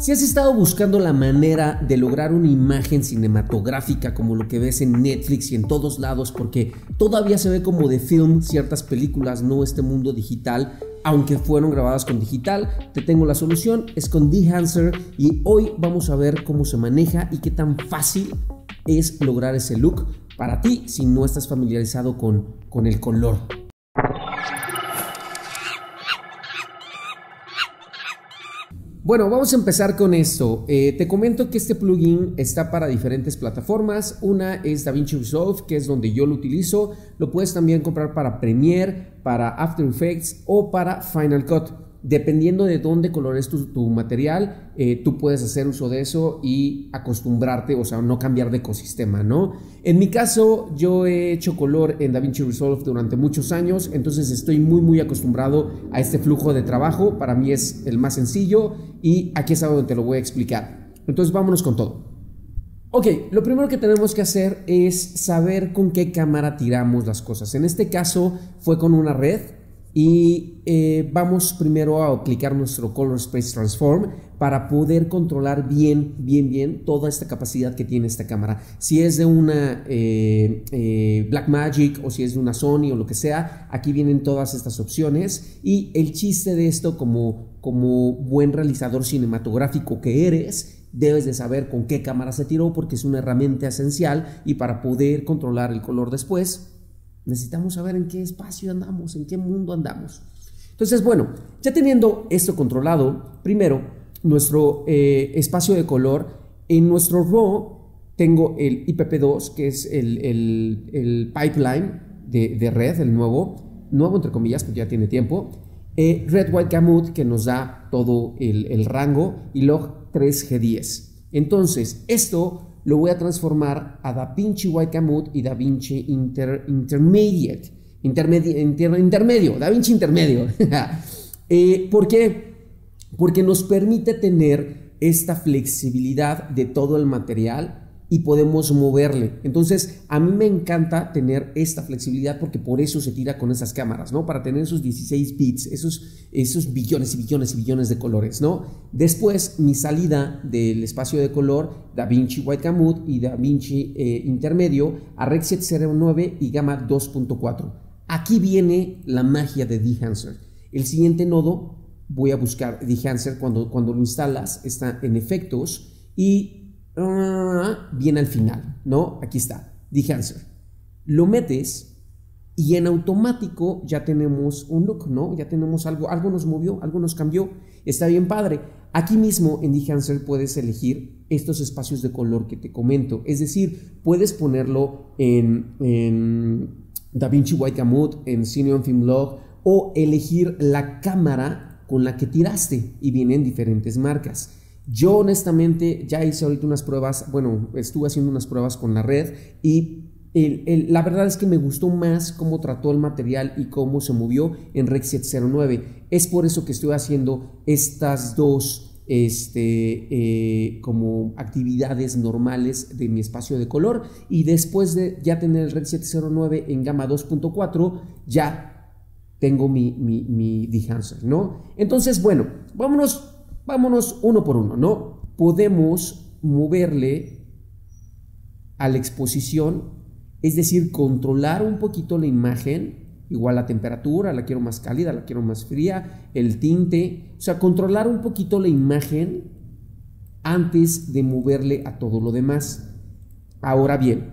Si has estado buscando la manera de lograr una imagen cinematográfica como lo que ves en Netflix y en todos lados, porque todavía se ve como de film ciertas películas, no este mundo digital, aunque fueron grabadas con digital, te tengo la solución, es con Dehancer, y hoy vamos a ver cómo se maneja y qué tan fácil es lograr ese look para ti si no estás familiarizado con el color. Bueno, vamos a empezar con esto. Te comento que este plugin está para diferentes plataformas. Una es DaVinci Resolve, que es donde yo lo utilizo. Lo puedes también comprar para Premiere, para After Effects o para Final Cut. Dependiendo de dónde colores tu material, tú puedes hacer uso de eso y acostumbrarte, o sea, no cambiar de ecosistema, ¿no? En mi caso, yo he hecho color en DaVinci Resolve durante muchos años, entonces estoy muy acostumbrado a este flujo de trabajo. Para mí es el más sencillo y aquí es donde te lo voy a explicar. Entonces, vámonos con todo. Ok, lo primero que tenemos que hacer es saber con qué cámara tiramos las cosas. En este caso fue con una Red. Y vamos primero a aplicar nuestro Color Space Transform para poder controlar bien toda esta capacidad que tiene esta cámara. Si es de una Blackmagic o si es de una Sony o lo que sea, aquí vienen todas estas opciones. Y el chiste de esto, como buen realizador cinematográfico que eres, debes de saber con qué cámara se tiró, porque es una herramienta esencial, y para poder controlar el color después necesitamos saber en qué espacio andamos, en qué mundo andamos. Entonces, bueno, ya teniendo esto controlado, primero, nuestro espacio de color. En nuestro RAW tengo el IPP2, que es el pipeline de Red, el nuevo entre comillas, porque ya tiene tiempo. Red White Gamut, que nos da todo el rango, y Log 3G10. Entonces, esto lo voy a transformar a DaVinci Wide Gamut y DaVinci DaVinci Intermedio. ¿Por qué? Porque nos permite tener esta flexibilidad de todo el material y podemos moverle. Entonces, a mí me encanta tener esta flexibilidad, porque por eso se tira con esas cámaras, ¿no? Para tener esos 16 bits, esos billones y billones y billones de colores, ¿no? Después, mi salida del espacio de color, DaVinci Wide Gamut y DaVinci Intermedio, a Rec.709 y Gamma 2.4. Aquí viene la magia de Dehancer. El siguiente nodo, voy a buscar Dehancer. Cuando lo instalas, está en efectos y viene al final, ¿no? Aquí está, Dehancer. Lo metes y en automático ya tenemos un look, ¿no? Ya tenemos algo nos movió, algo nos cambió. Está bien padre. Aquí mismo en Dehancer puedes elegir estos espacios de color que te comento. Es decir, puedes ponerlo en DaVinci Wide Gamut, en Cineon Film Log, o elegir la cámara con la que tiraste, y vienen diferentes marcas. Yo honestamente ya hice ahorita unas pruebas, bueno, estuve haciendo unas pruebas con la Red, y la verdad es que me gustó más cómo trató el material y cómo se movió en Rec 709. Es por eso que estoy haciendo estas dos como actividades normales de mi espacio de color, y después de ya tener el Rec 709 en Gamma 2.4 ya tengo mi Dehancer, ¿no? Entonces, bueno, vámonos uno por uno, ¿no? Podemos moverle a la exposición, es decir, controlar un poquito la imagen, igual la temperatura, la quiero más cálida, la quiero más fría, el tinte, o sea, controlar un poquito la imagen antes de moverle a todo lo demás. Ahora bien,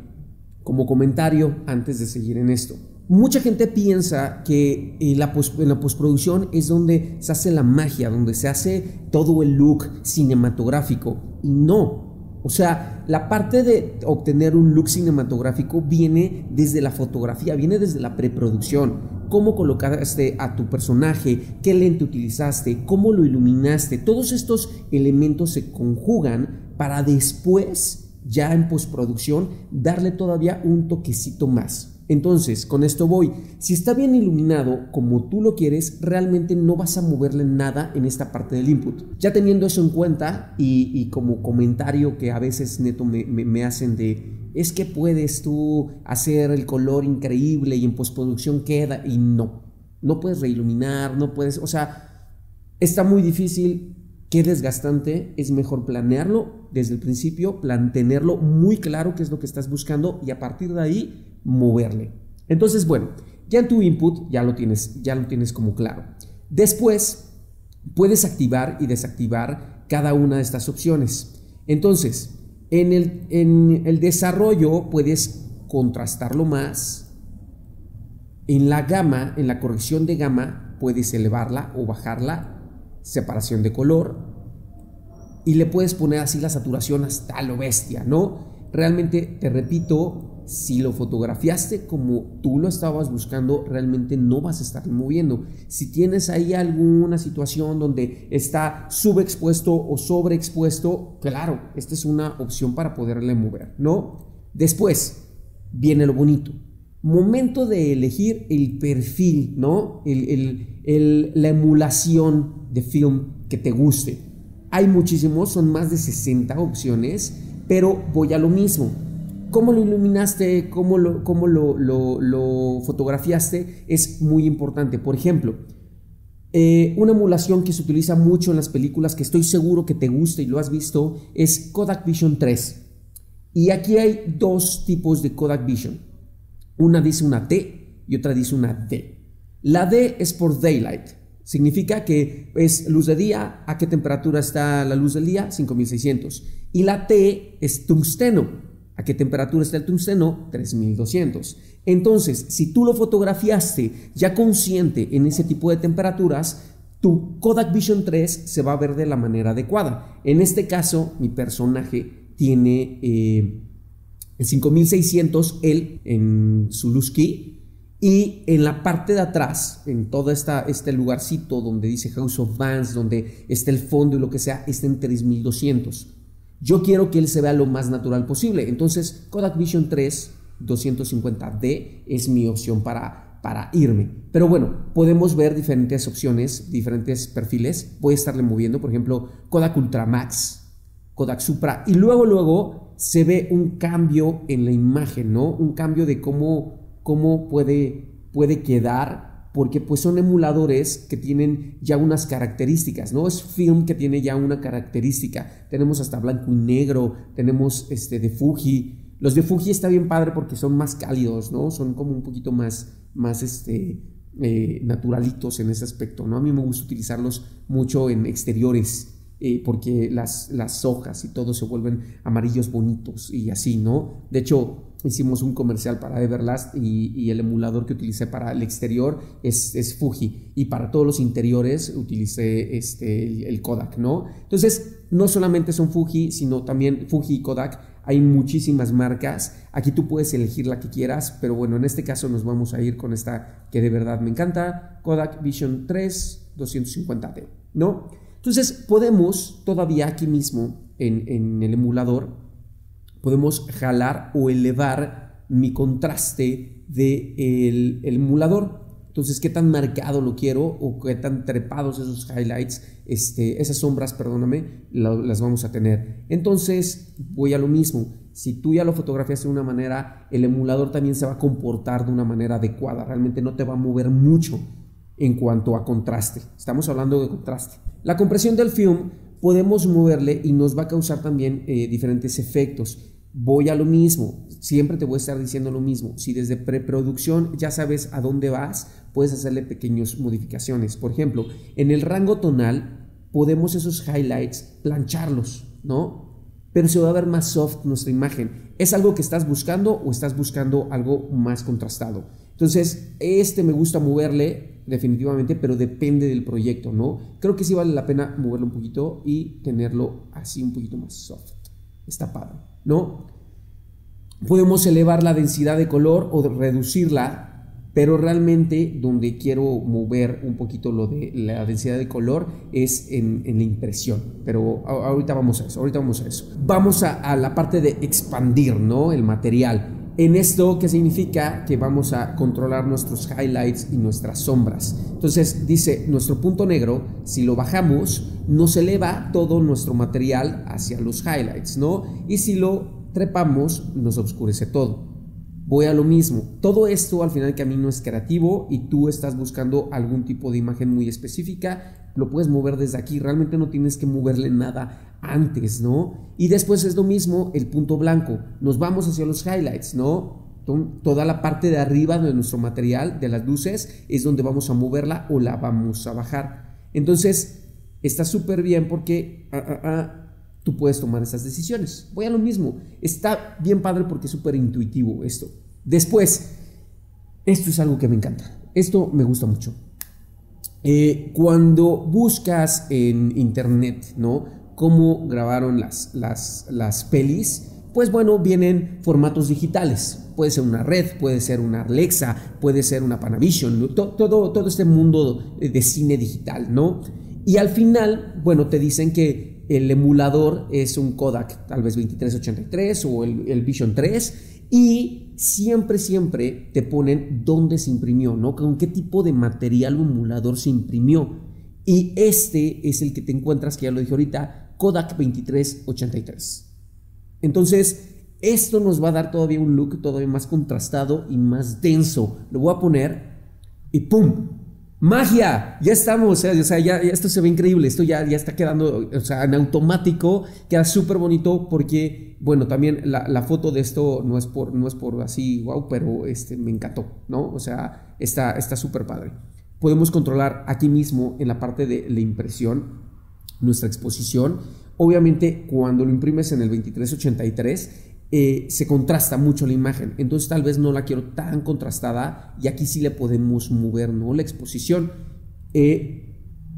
como comentario antes de seguir en esto, mucha gente piensa que en la postproducción es donde se hace la magia, donde se hace todo el look cinematográfico. Y no, o sea, la parte de obtener un look cinematográfico viene desde la fotografía, viene desde la preproducción. Cómo colocaste a tu personaje, qué lente utilizaste, cómo lo iluminaste. Todos estos elementos se conjugan para después, ya en postproducción, darle todavía un toquecito más. Entonces, con esto voy. Si está bien iluminado como tú lo quieres, realmente no vas a moverle nada en esta parte del input. Ya teniendo eso en cuenta, y como comentario que a veces neto me hacen de, es que puedes tú hacer el color increíble y en postproducción queda, y no puedes reiluminar, no puedes, o sea, está muy difícil qué desgastante, es mejor planearlo desde el principio, tenerlo muy claro qué es lo que estás buscando y a partir de ahí moverle. Entonces, bueno, ya en tu input ya lo tienes como claro. Después puedes activar y desactivar cada una de estas opciones. Entonces, en el desarrollo puedes contrastarlo más. En la gama, en la corrección de gama, puedes elevarla o bajarla, separación de color, y le puedes poner así la saturación hasta lo bestia, ¿no? Realmente, te repito, si lo fotografiaste como tú lo estabas buscando, realmente no vas a estar moviendo. Si tienes ahí alguna situación donde está subexpuesto o sobreexpuesto, claro, esta es una opción para poderle mover, ¿no? Después viene lo bonito. Momento de elegir el perfil, ¿no? La emulación de film que te guste. Hay muchísimos, son más de 60 opciones, pero voy a lo mismo. ¿Cómo lo iluminaste? ¿Cómo lo fotografiaste? Es muy importante. Por ejemplo, una emulación que se utiliza mucho en las películas, que estoy seguro que te gusta y lo has visto, es Kodak Vision 3. Y aquí hay dos tipos de Kodak Vision. Una dice una T y otra dice una D. La D es por Daylight. Significa que es luz de día. ¿A qué temperatura está la luz del día? 5600. Y la T es tungsteno. ¿A qué temperatura está el tungsteno? 3200. Entonces, si tú lo fotografiaste ya consciente en ese tipo de temperaturas, tu Kodak Vision 3 se va a ver de la manera adecuada. En este caso, mi personaje tiene... en 5600 él en su luz key, y en la parte de atrás, en todo este lugarcito donde dice House of Vans, donde está el fondo y lo que sea, está en 3200. Yo quiero que él se vea lo más natural posible. Entonces Kodak Vision 3 250D es mi opción para irme. Pero bueno, podemos ver diferentes opciones, diferentes perfiles. Voy a estarle moviendo, por ejemplo, Kodak Ultra Max, Kodak Supra, y luego se ve un cambio en la imagen, ¿no? Un cambio de cómo puede quedar, porque pues son emuladores que tienen ya unas características, ¿no? Es film que tiene ya una característica. Tenemos hasta blanco y negro, tenemos de Fuji. Los de Fuji está bien padre porque son más cálidos, ¿no? Son como un poquito más naturalitos en ese aspecto, ¿no? A mí me gusta utilizarlos mucho en exteriores, porque las hojas y todo se vuelven amarillos bonitos y así, ¿no? De hecho, hicimos un comercial para Everlast y el emulador que utilicé para el exterior es Fuji, y para todos los interiores utilicé el Kodak, ¿no? Entonces, no solamente son Fuji, sino también Fuji y Kodak. Hay muchísimas marcas. Aquí tú puedes elegir la que quieras, pero bueno, en este caso nos vamos a ir con esta que de verdad me encanta, Kodak Vision 3 250D, ¿no? Entonces podemos todavía aquí mismo en el emulador, podemos jalar o elevar mi contraste del emulador. Entonces, qué tan marcado lo quiero o qué tan trepados esos highlights, esas sombras, perdóname, las vamos a tener. Entonces voy a lo mismo. Si tú ya lo fotografías de una manera, el emulador también se va a comportar de una manera adecuada. Realmente no te va a mover mucho en cuanto a contraste. Estamos hablando de contraste. La compresión del film podemos moverle y nos va a causar también diferentes efectos. Voy a lo mismo, siempre te voy a estar diciendo lo mismo. Si desde preproducción ya sabes a dónde vas, puedes hacerle pequeñas modificaciones. Por ejemplo, en el rango tonal podemos esos highlights plancharlos, ¿no? Pero se va a ver más soft nuestra imagen. ¿Es algo que estás buscando o estás buscando algo más contrastado? Entonces, me gusta moverle definitivamente, pero depende del proyecto, ¿no? Creo que sí vale la pena moverlo un poquito y tenerlo así un poquito más soft. Está padre, ¿no? Podemos elevar la densidad de color o reducirla, pero realmente donde quiero mover un poquito lo de la densidad de color es en la impresión. Pero ahorita vamos a eso, ahorita vamos a eso. Vamos a la parte de expandir, ¿no? El material. En esto, ¿qué significa? Que vamos a controlar nuestros highlights y nuestras sombras. Entonces dice, nuestro punto negro, si lo bajamos, nos eleva todo nuestro material hacia los highlights, ¿no? Y si lo trepamos, nos oscurece todo. Voy a lo mismo. Todo esto al final del camino es creativo y tú estás buscando algún tipo de imagen muy específica. lo puedes mover desde aquí, realmente no tienes que moverle nada antes, ¿no? Y después es lo mismo el punto blanco, nos vamos hacia los highlights, ¿no? Toda la parte de arriba de nuestro material, de las luces, es donde vamos a moverla o la vamos a bajar. Entonces, está súper bien porque tú puedes tomar esas decisiones. Voy a lo mismo, está bien padre porque es súper intuitivo esto. Después, esto es algo que me encanta, esto me gusta mucho. Cuando buscas en internet, ¿no?, cómo grabaron las pelis, pues bueno, vienen formatos digitales. Puede ser una Red, puede ser una Alexa, puede ser una Panavision, ¿no? Todo este mundo de cine digital, ¿no? Y al final, bueno, te dicen que el emulador es un Kodak, tal vez 2383 o el Vision 3, y siempre te ponen dónde se imprimió, ¿no? Con qué tipo de material o emulador se imprimió. Y este es el que te encuentras, que ya lo dije ahorita, Kodak 2383. Entonces, esto nos va a dar todavía un look todavía más contrastado y más denso. Lo voy a poner y ¡pum! ¡Magia! Ya estamos, o sea, ya esto se ve increíble. Esto ya está quedando, o sea, en automático. Queda súper bonito porque, bueno, también la foto de esto no es por así, wow, pero me encantó, ¿no? O sea, está súper padre. Podemos controlar aquí mismo en la parte de la impresión, nuestra exposición. Obviamente cuando lo imprimes en el 2383 se contrasta mucho la imagen, entonces tal vez no la quiero tan contrastada y aquí sí le podemos mover, ¿no?, la exposición.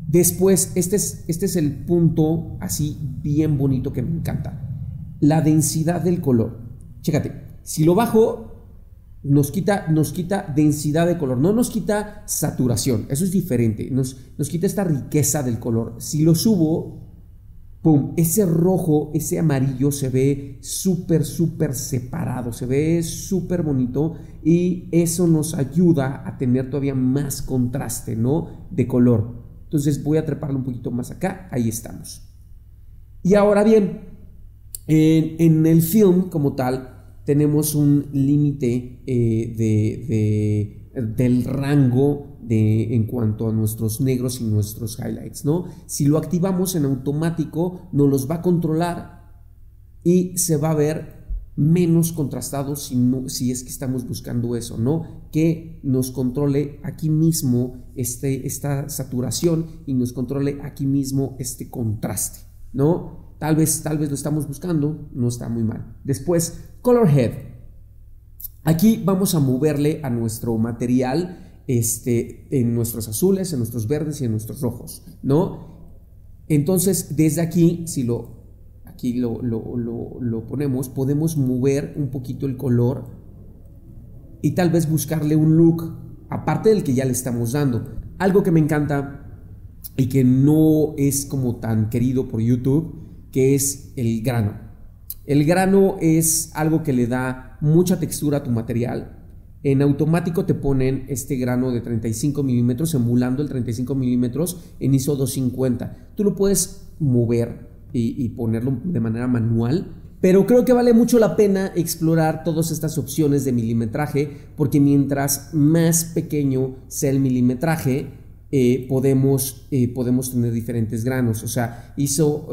Después, este es el punto así bien bonito que me encanta, la densidad del color. Chécate, si lo bajo nos quita densidad de color, no nos quita saturación, eso es diferente, nos quita esta riqueza del color. Si lo subo, ¡pum!, ese rojo, ese amarillo se ve súper separado, se ve súper bonito y eso nos ayuda a tener todavía más contraste, ¿no?, de color. Entonces voy a treparlo un poquito más acá, ahí estamos. Y ahora bien, en el film como tal tenemos un límite del rango en cuanto a nuestros negros y nuestros highlights, ¿no? Si lo activamos en automático, nos los va a controlar y se va a ver menos contrastado si es que estamos buscando eso, ¿no?, que nos controle aquí mismo esta saturación y nos controle aquí mismo este contraste, ¿no? Tal vez lo estamos buscando, no está muy mal. Después, Color Head. Aquí vamos a moverle a nuestro material en nuestros azules, en nuestros verdes y en nuestros rojos, ¿no? Entonces, desde aquí, si lo ponemos, podemos mover un poquito el color y tal vez buscarle un look, aparte del que ya le estamos dando. Algo que me encanta y que no es como tan querido por YouTube, que es el grano. El grano es algo que le da mucha textura a tu material. En automático te ponen este grano de 35 milímetros, emulando el 35 milímetros en ISO 250. Tú lo puedes mover y ponerlo de manera manual, pero creo que vale mucho la pena explorar todas estas opciones de milimetraje, porque mientras más pequeño sea el milimetraje, podemos tener diferentes granos. O sea, ISO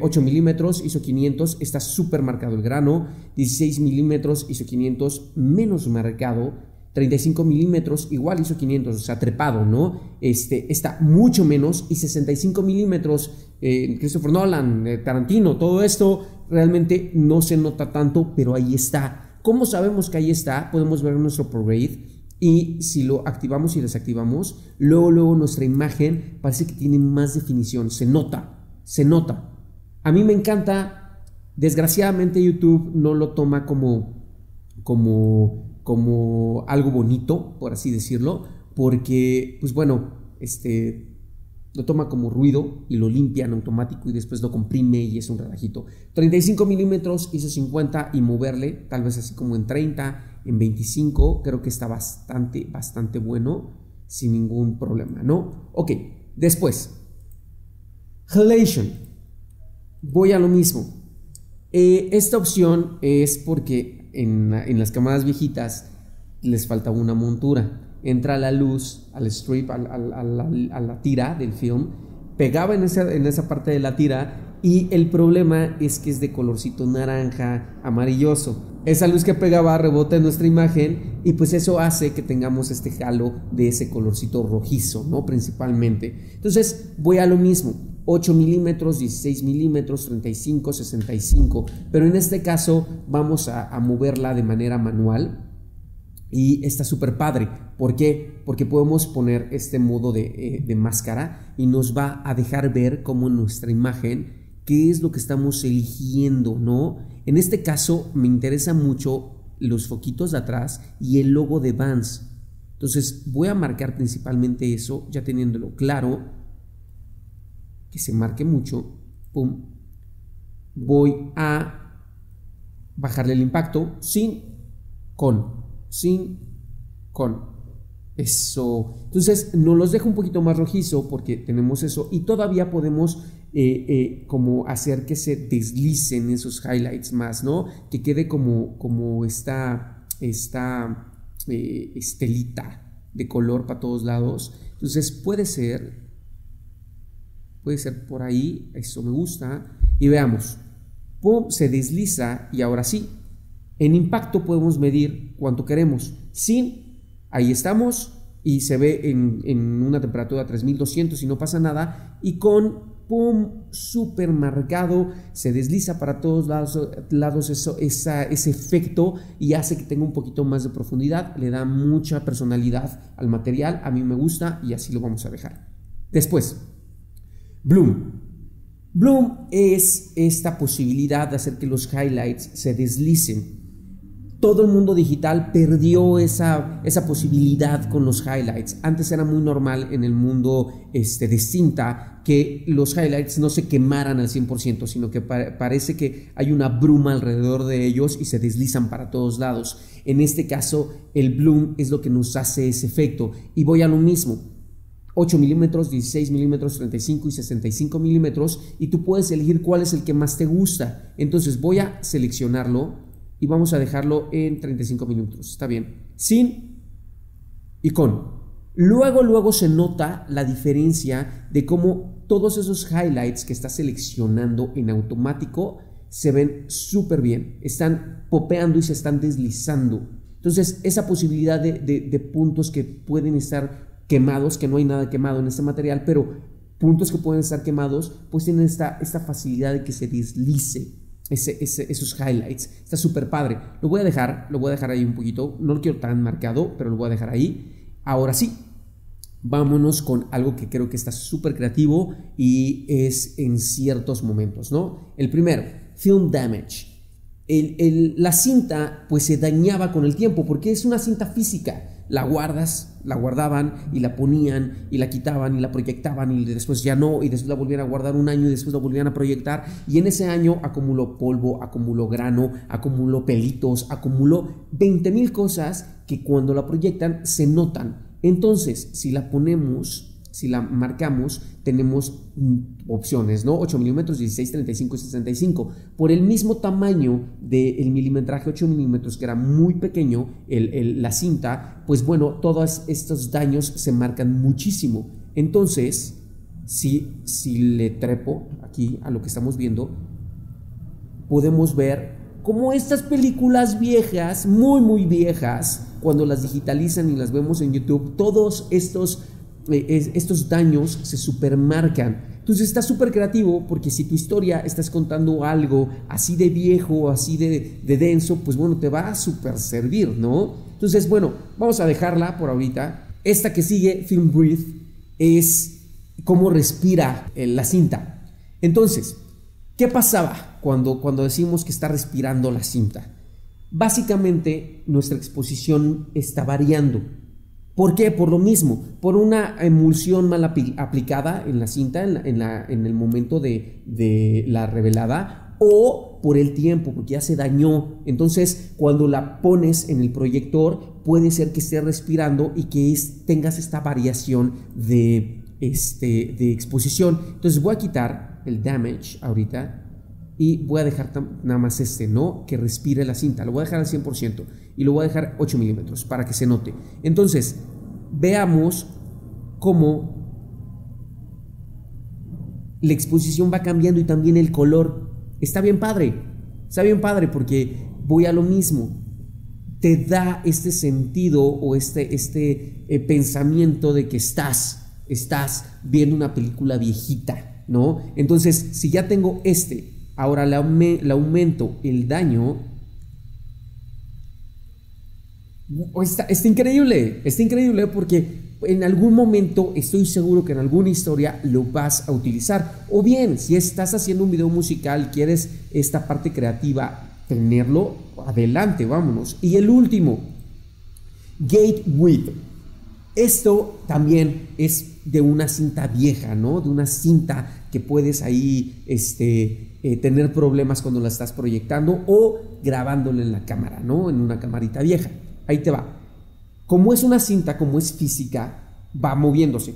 8 milímetros, ISO 500 está súper marcado el grano, 16 milímetros, ISO 500 menos marcado, 35 milímetros igual ISO 500, o sea, trepado, ¿no? Está mucho menos, y 65 milímetros, Christopher Nolan, Tarantino, todo esto realmente no se nota tanto, pero ahí está. ¿Cómo sabemos que ahí está? Podemos ver nuestro prograde. Y si lo activamos y desactivamos, luego nuestra imagen parece que tiene más definición, se nota. A mí me encanta, desgraciadamente YouTube no lo toma como algo bonito, por así decirlo, porque, pues bueno, lo toma como ruido y lo limpia en automático y después lo comprime y es un relajito. 35 milímetros, ISO 50 y moverle, tal vez así como en 30, en 25, creo que está bastante bueno, sin ningún problema, ¿no? Ok, después, Halation. Voy a lo mismo. Esta opción es porque en las cámaras viejitas les falta una montura. Entra la luz al strip, a la tira del film, pegaba en esa parte de la tira, y el problema es que es de colorcito naranja amarilloso. Esa luz que pegaba rebota en nuestra imagen y pues eso hace que tengamos este halo de ese colorcito rojizo, ¿no? Principalmente. Entonces voy a lo mismo, 8 milímetros, 16 milímetros, 35, 65, pero en este caso vamos a moverla de manera manual. Y está súper padre. ¿Por qué? Porque podemos poner este modo de máscara y nos va a dejar ver como nuestra imagen, qué es lo que estamos eligiendo, ¿no? En este caso me interesa mucho los foquitos de atrás y el logo de Vans. Entonces voy a marcar principalmente eso, ya teniéndolo claro, que se marque mucho. Pum. Voy a bajarle el impacto sin, con. Eso. Entonces nos los deja un poquito más rojizo porque tenemos eso y todavía podemos como hacer que se deslicen esos highlights más, ¿no? Que quede como esta estelita de color para todos lados. Entonces puede ser por ahí, eso me gusta. Y veamos, pum, se desliza y ahora sí. En impacto podemos medir cuánto queremos. Sin, ahí estamos y se ve en una temperatura de 3200 y no pasa nada. Y con, pum, súper marcado, se desliza para todos lados ese efecto y hace que tenga un poquito más de profundidad. Le da mucha personalidad al material, a mí me gusta y así lo vamos a dejar. Después, Bloom. Bloom es esta posibilidad de hacer que los highlights se deslicen. Todo el mundo digital perdió esa posibilidad con los highlights. Antes era muy normal en el mundo de cinta que los highlights no se quemaran al 100%, sino que parece que hay una bruma alrededor de ellos y se deslizan para todos lados. En este caso, el bloom es lo que nos hace ese efecto. Y voy a lo mismo. 8 milímetros, 16 milímetros, 35 y 65 milímetros, y tú puedes elegir cuál es el que más te gusta. Entonces voy a seleccionarlo y vamos a dejarlo en 35 milímetros, está bien, sin y con. Luego se nota la diferencia de cómo todos esos highlights que estás seleccionando en automático se ven súper bien, están popeando y se están deslizando. Entonces esa posibilidad de puntos que pueden estar quemados, que no hay nada quemado en este material, pero puntos que pueden estar quemados, pues tienen esta facilidad de que se deslice esos highlights. Está súper padre. Lo voy a dejar ahí un poquito, no lo quiero tan marcado, pero lo voy a dejar ahí. Ahora sí, vámonos con algo que creo que está súper creativo y es en ciertos momentos, ¿no? El primero, Film Damage. La cinta pues se dañaba con el tiempo porque es una cinta física. La guardaban y la ponían y la quitaban y la proyectaban y después ya no, y después la volvían a guardar un año y después la volvían a proyectar, y en ese año acumuló polvo, acumuló grano, acumuló pelitos, acumuló 20,000 cosas que cuando la proyectan se notan. Entonces si la marcamos, tenemos opciones, ¿no? 8 milímetros, 16, 35 y 65. Por el mismo tamaño del milimetraje, 8 milímetros, que era muy pequeño la cinta, pues bueno, todos estos daños se marcan muchísimo. Entonces, si le trepo aquí a lo que estamos viendo, podemos ver como estas películas viejas, muy, muy viejas, cuando las digitalizan y las vemos en YouTube, todos estos daños se supermarcan. Entonces está súper creativo porque si tu historia estás contando algo así de viejo, así de denso, pues bueno, te va a súper servir, ¿no? Entonces, bueno, vamos a dejarla por ahorita. Esta que sigue, Film Breathe, es cómo respira la cinta. Entonces, ¿qué pasaba cuando decimos que está respirando la cinta? Básicamente, nuestra exposición está variando. ¿Por qué? Por lo mismo, por una emulsión mal aplicada en la cinta en el momento de la revelada, o por el tiempo, porque ya se dañó. Entonces, cuando la pones en el proyector, puede ser que esté respirando y que tengas esta variación de exposición. Entonces, voy a quitar el damage ahorita y voy a dejar nada más ¿no? Que respire la cinta. Lo voy a dejar al 100% y lo voy a dejar 8 milímetros para que se note. Entonces, veamos cómo la exposición va cambiando y también el color. Está bien padre porque voy a lo mismo. Te da este sentido o este pensamiento de que estás viendo una película viejita, ¿no? Entonces, si ya tengo ahora le aumento el daño. Está increíble, porque en algún momento estoy seguro que en alguna historia lo vas a utilizar. O bien, si estás haciendo un video musical, quieres esta parte creativa, tenerlo, adelante, vámonos. Y el último, Gate Width. Esto también es de una cinta vieja, ¿no? De una cinta que puedes ahí tener problemas cuando la estás proyectando o grabándola en la cámara, ¿no? En una camarita vieja. Ahí te va. Como es una cinta, como es física, va moviéndose.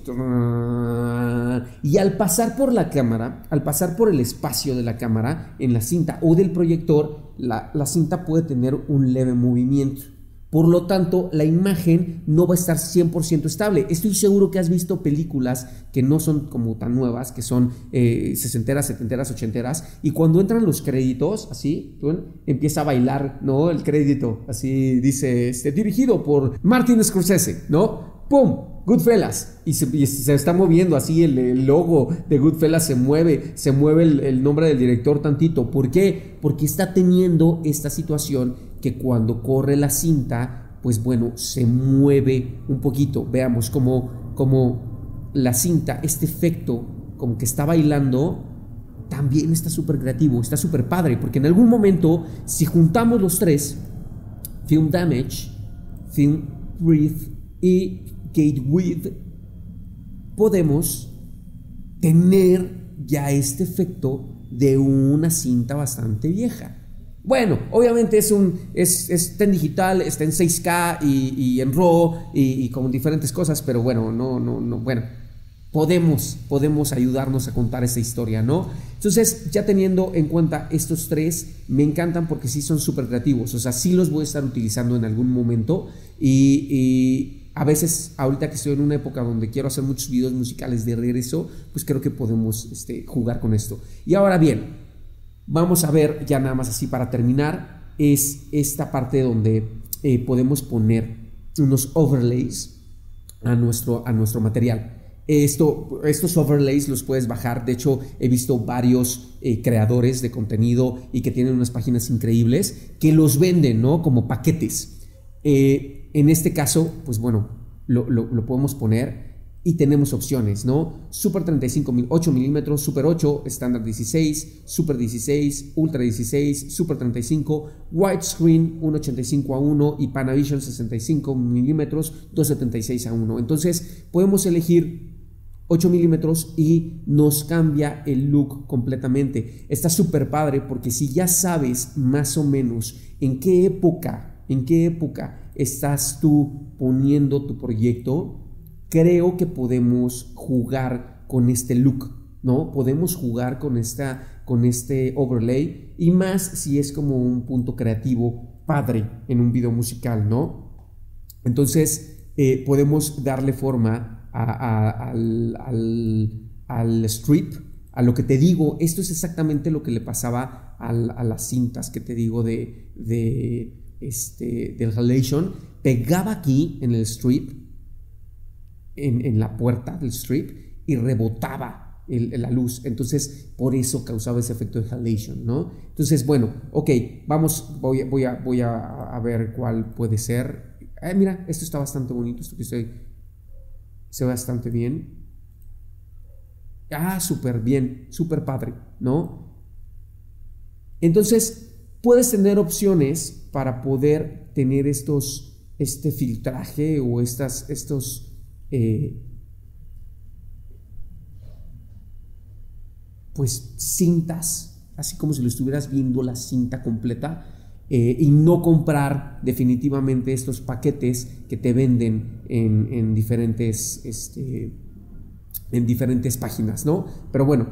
Y al pasar por la cámara, al pasar por el espacio de la cámara en la cinta o del proyector, la cinta puede tener un leve movimiento. Por lo tanto, la imagen no va a estar 100% estable. Estoy seguro que has visto películas que no son como tan nuevas, que son sesenteras, setenteras, ochenteras, y cuando entran los créditos, así, empieza a bailar, ¿no? El crédito, así dice, dirigido por Martin Scorsese, ¿no? ¡Pum! Goodfellas, y se está moviendo así, el logo de Goodfellas se mueve el nombre del director tantito. ¿Por qué? Porque está teniendo esta situación que cuando corre la cinta, pues bueno, se mueve un poquito. Veamos como la cinta, este efecto, como que está bailando, también está súper creativo, está súper padre, porque en algún momento, si juntamos los tres, Film Damage, Film Breathe y Gate Width, podemos tener ya este efecto de una cinta bastante vieja. Bueno, obviamente está en digital, está en 6K y en RAW y con diferentes cosas, pero bueno, bueno, podemos ayudarnos a contar esta historia, ¿no? Entonces, ya teniendo en cuenta estos tres, me encantan porque sí son súper creativos, o sea, sí los voy a estar utilizando en algún momento y a veces, ahorita que estoy en una época donde quiero hacer muchos videos musicales de regreso, pues creo que podemos jugar con esto. Y ahora bien, vamos a ver ya nada más así para terminar, es esta parte donde podemos poner unos overlays a nuestro material. Estos overlays los puedes bajar. De hecho, he visto varios creadores de contenido y que tienen unas páginas increíbles que los venden, ¿no? Como paquetes. En este caso, pues bueno, lo podemos poner y tenemos opciones, ¿no? Super 35, 8 milímetros, Super 8, Standard 16, Super 16, Ultra 16, Super 35, Widescreen 1.85:1 y Panavision 65 milímetros, 2.76:1. Entonces, podemos elegir 8 milímetros y nos cambia el look completamente. Está súper padre porque si ya sabes más o menos en qué época estás tú poniendo tu proyecto, creo que podemos jugar con este look, ¿no? Podemos jugar con este overlay, y más si es como un punto creativo padre en un video musical, ¿no? Entonces podemos darle forma al strip, a lo que te digo. Esto es exactamente lo que le pasaba a las cintas que te digo del relation. Pegaba aquí en el strip, en la puerta del strip, y rebotaba la luz. Entonces por eso causaba ese efecto de halation, ¿no? Entonces bueno, ok, vamos, voy a ver cuál puede ser. Mira, esto está bastante bonito, esto que estoy, se ve bastante bien. Súper bien, súper padre, ¿no? Entonces puedes tener opciones para poder tener este filtraje o pues cintas, así como si lo estuvieras viendo la cinta completa, y no comprar definitivamente estos paquetes que te venden en diferentes páginas, ¿no? Pero bueno,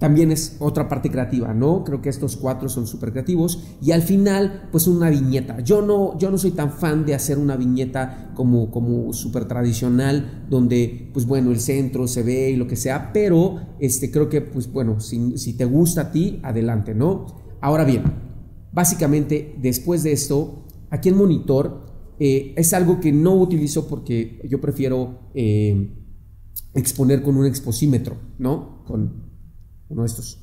también es otra parte creativa, ¿no? Creo que estos cuatro son súper creativos. Y al final, pues una viñeta. Yo no soy tan fan de hacer una viñeta como súper tradicional, donde, pues bueno, el centro se ve y lo que sea, pero creo que, pues bueno, si te gusta a ti, adelante, ¿no? Ahora bien, básicamente, después de esto, aquí en monitor, es algo que no utilizo porque yo prefiero exponer con un exposímetro, ¿no? Con uno de estos.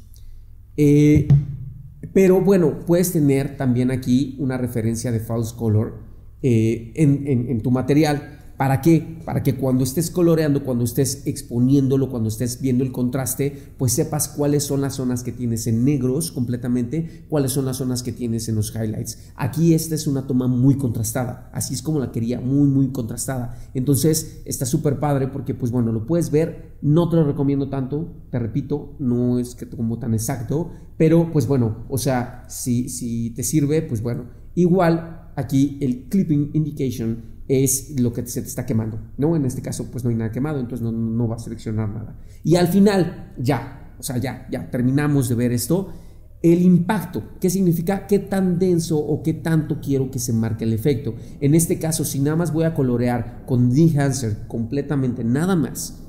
Pero bueno, puedes tener también aquí una referencia de false color en tu material. ¿Para qué? Para que cuando estés coloreando, cuando estés exponiéndolo, cuando estés viendo el contraste, pues sepas cuáles son las zonas que tienes en negros completamente, cuáles son las zonas que tienes en los highlights. Aquí esta es una toma muy contrastada, así es como la quería, muy muy contrastada. Entonces está súper padre porque pues bueno, lo puedes ver, no te lo recomiendo tanto, te repito, no es que como tan exacto, pero pues bueno, o sea, si te sirve, pues bueno. Igual aquí el clipping indication es lo que se te está quemando, ¿no? En este caso, pues no hay nada quemado, entonces no va a seleccionar nada. Y al final, ya terminamos de ver esto. El impacto, ¿qué significa? ¿Qué tan denso o qué tanto quiero que se marque el efecto? En este caso, si nada más voy a colorear con Dehancer completamente, nada más,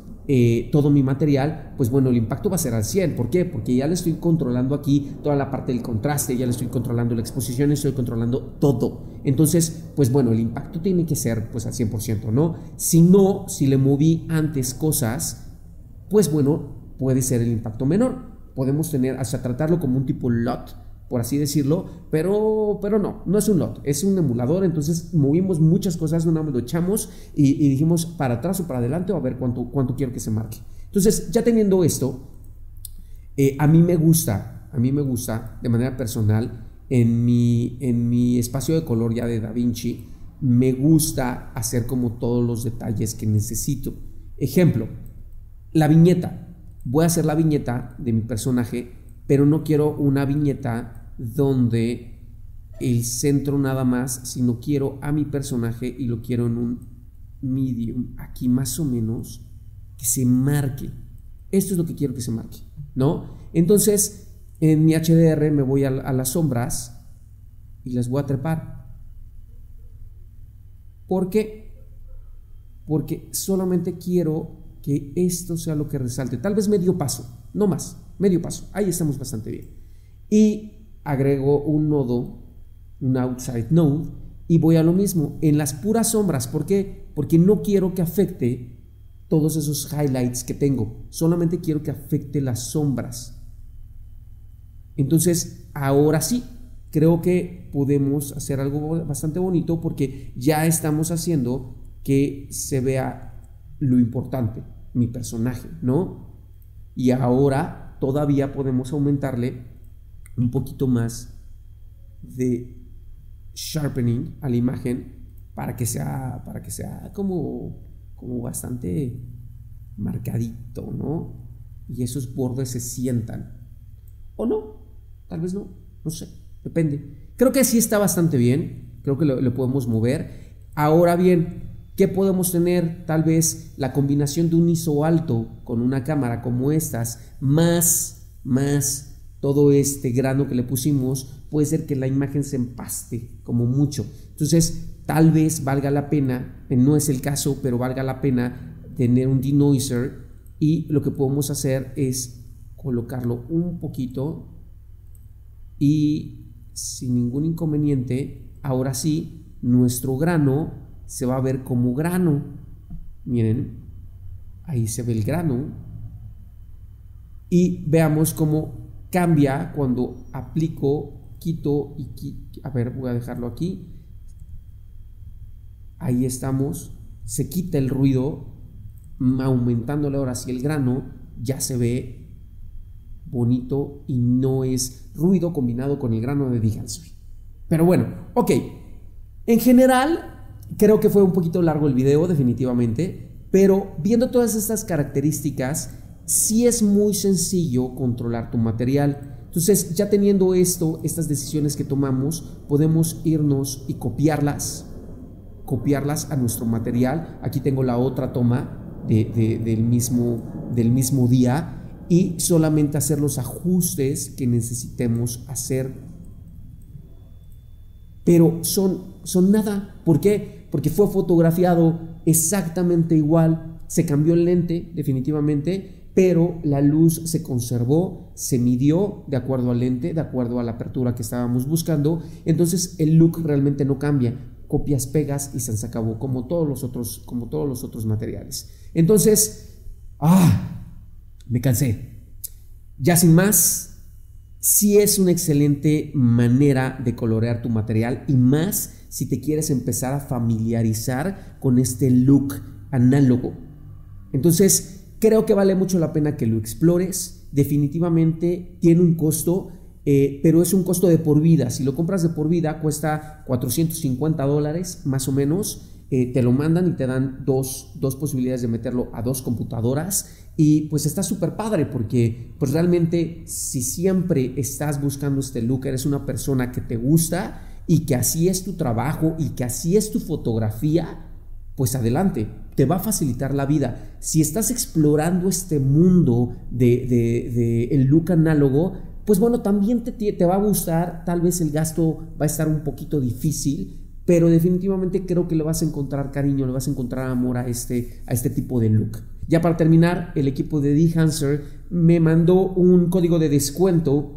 todo mi material, pues bueno, el impacto va a ser al 100. ¿Por qué? Porque ya le estoy controlando aquí toda la parte del contraste, ya le estoy controlando la exposición, estoy controlando todo. Entonces, pues bueno, el impacto tiene que ser pues al 100%, ¿no? Si le moví antes cosas, pues bueno, puede ser el impacto menor. Podemos tener, hasta tratarlo como un tipo LUT, por así decirlo, pero no es un LUT, es un emulador. Entonces movimos muchas cosas, no lo echamos y dijimos para atrás o para adelante o a ver cuánto quiero que se marque. Entonces ya teniendo esto, a mí me gusta de manera personal en mi espacio de color ya de DaVinci, me gusta hacer como todos los detalles que necesito. Ejemplo, la viñeta. Voy a hacer la viñeta de mi personaje, pero no quiero una viñeta donde el centro nada más, sino quiero a mi personaje y lo quiero en un medium, aquí más o menos, que se marque. Esto es lo que quiero que se marque, ¿no? Entonces, en mi HDR me voy a las sombras y las voy a trepar. ¿Por qué? Porque solamente quiero que esto sea lo que resalte. Tal vez medio paso, no más. Medio paso, ahí estamos bastante bien. Y agrego un nodo, un outside node, y voy a lo mismo, en las puras sombras. ¿Por qué? Porque no quiero que afecte todos esos highlights que tengo, solamente quiero que afecte las sombras. Entonces, ahora sí, creo que podemos hacer algo bastante bonito porque ya estamos haciendo que se vea lo importante, mi personaje, ¿no? Y ahora todavía podemos aumentarle un poquito más de sharpening a la imagen para que sea como bastante marcadito, ¿no? Y esos bordes se sientan. ¿O no? Tal vez no sé, depende. Creo que sí está bastante bien, creo que lo podemos mover. Ahora bien, ¿qué podemos tener? Tal vez la combinación de un ISO alto con una cámara como estas, más todo este grano que le pusimos, puede ser que la imagen se empaste como mucho. Entonces, tal vez valga la pena, no es el caso, pero valga la pena tener un denoiser, y lo que podemos hacer es colocarlo un poquito y sin ningún inconveniente, ahora sí, nuestro grano se va a ver como grano. Miren, ahí se ve el grano. Y veamos cómo cambia cuando aplico, quito y... A ver, voy a dejarlo aquí. Ahí estamos. Se quita el ruido, aumentándole ahora sí el grano. Ya se ve bonito y no es ruido combinado con el grano de Dehancer. Pero bueno, ok. En general, creo que fue un poquito largo el video, definitivamente, pero viendo todas estas características, sí es muy sencillo controlar tu material. Entonces, ya teniendo esto, estas decisiones que tomamos, podemos irnos y copiarlas a nuestro material. Aquí tengo la otra toma del mismo día y solamente hacer los ajustes que necesitemos hacer. Pero son nada. ¿Por qué? Porque fue fotografiado exactamente igual. Se cambió el lente definitivamente, pero la luz se conservó, se midió de acuerdo al lente, de acuerdo a la apertura que estábamos buscando. Entonces el look realmente no cambia. Copias, pegas y se acabó, como todos los otros materiales. Entonces, me cansé. Ya sin más, sí es una excelente manera de colorear tu material, y más si te quieres empezar a familiarizar con este look análogo. Entonces, creo que vale mucho la pena que lo explores. Definitivamente tiene un costo, pero es un costo de por vida. Si lo compras de por vida, cuesta $450 más o menos. Te lo mandan y te dan dos posibilidades de meterlo a dos computadoras, y pues está súper padre, porque pues realmente si siempre estás buscando este look, eres una persona que te gusta y que así es tu trabajo y que así es tu fotografía, pues adelante, te va a facilitar la vida. Si estás explorando este mundo del look análogo, pues bueno, también te va a gustar. Tal vez el gasto va a estar un poquito difícil, pero definitivamente creo que le vas a encontrar cariño, le vas a encontrar amor a este tipo de look. Ya para terminar, el equipo de Dehancer me mandó un código de descuento.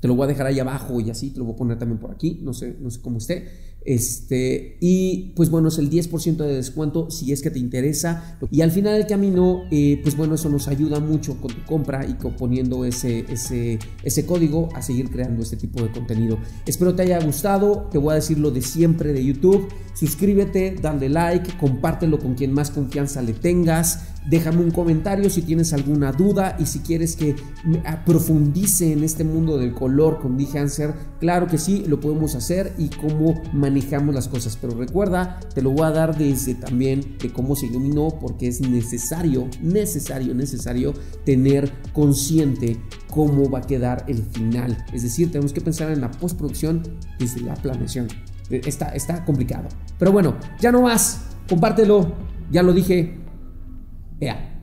Te lo voy a dejar ahí abajo y así, te lo voy a poner también por aquí. No sé cómo esté. Y pues bueno, es el 10% de descuento si es que te interesa. Y al final del camino, pues bueno, eso nos ayuda mucho con tu compra y poniendo ese código a seguir creando este tipo de contenido. Espero te haya gustado. Te voy a decir lo de siempre de YouTube: suscríbete, dale like, compártelo con quien más confianza le tengas. Déjame un comentario si tienes alguna duda y si quieres que profundice en este mundo del color con Dehancer. Claro que sí, lo podemos hacer, y cómo manejamos las cosas. Pero recuerda, te lo voy a dar desde también de cómo se iluminó, porque es necesario tener consciente cómo va a quedar el final. Es decir, tenemos que pensar en la postproducción desde la planeación. Está complicado. Pero bueno, ya no más. Compártelo. Ya lo dije. Yeah.